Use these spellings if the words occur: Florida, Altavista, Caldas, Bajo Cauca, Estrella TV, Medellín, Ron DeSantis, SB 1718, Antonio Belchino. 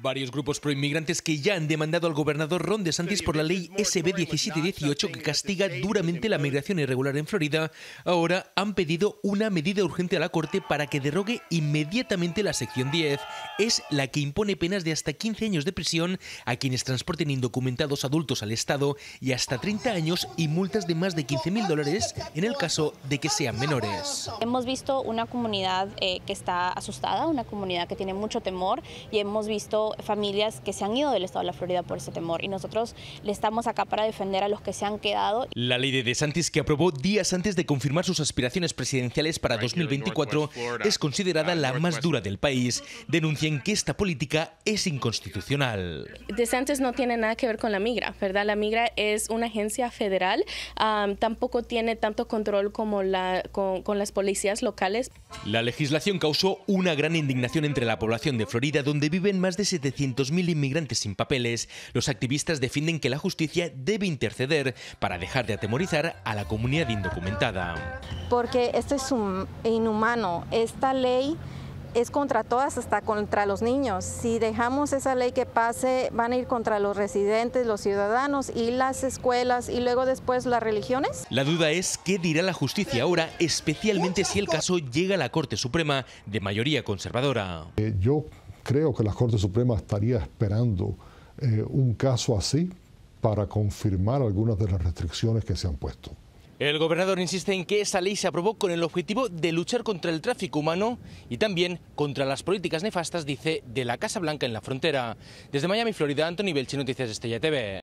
Varios grupos proinmigrantes que ya han demandado al gobernador Ron DeSantis por la ley SB 1718 que castiga duramente la migración irregular en Florida, ahora han pedido una medida urgente a la Corte para que derrogue inmediatamente la sección 10. Es la que impone penas de hasta 15 años de prisión a quienes transporten indocumentados adultos al Estado y hasta 30 años y multas de más de $15.000 en el caso de que sean menores. Hemos visto una comunidad que está asustada, una comunidad que tiene mucho temor, y hemos visto familias que se han ido del estado de la Florida por ese temor, y nosotros le estamos acá para defender a los que se han quedado. La ley de DeSantis, que aprobó días antes de confirmar sus aspiraciones presidenciales para 2024, es considerada la más dura del país. Denuncian que esta política es inconstitucional. DeSantis no tiene nada que ver con la migra, ¿verdad? La migra es una agencia federal, tampoco tiene tanto control como con las policías locales. La legislación causó una gran indignación entre la población de Florida, donde viven más de 700.000 inmigrantes sin papeles. Los activistas defienden que la justicia debe interceder para dejar de atemorizar a la comunidad indocumentada. Porque esto es inhumano. Esta ley es contra todas, hasta contra los niños. Si dejamos esa ley que pase, van a ir contra los residentes, los ciudadanos y las escuelas, y luego después las religiones. La duda es qué dirá la justicia ahora, especialmente si el caso llega a la Corte Suprema, de mayoría conservadora. Yo creo que la Corte Suprema estaría esperando un caso así para confirmar algunas de las restricciones que se han puesto. El gobernador insiste en que esa ley se aprobó con el objetivo de luchar contra el tráfico humano y también contra las políticas nefastas, dice, de la Casa Blanca en la frontera. Desde Miami, Florida, Antonio Belchino, noticias Estrella TV.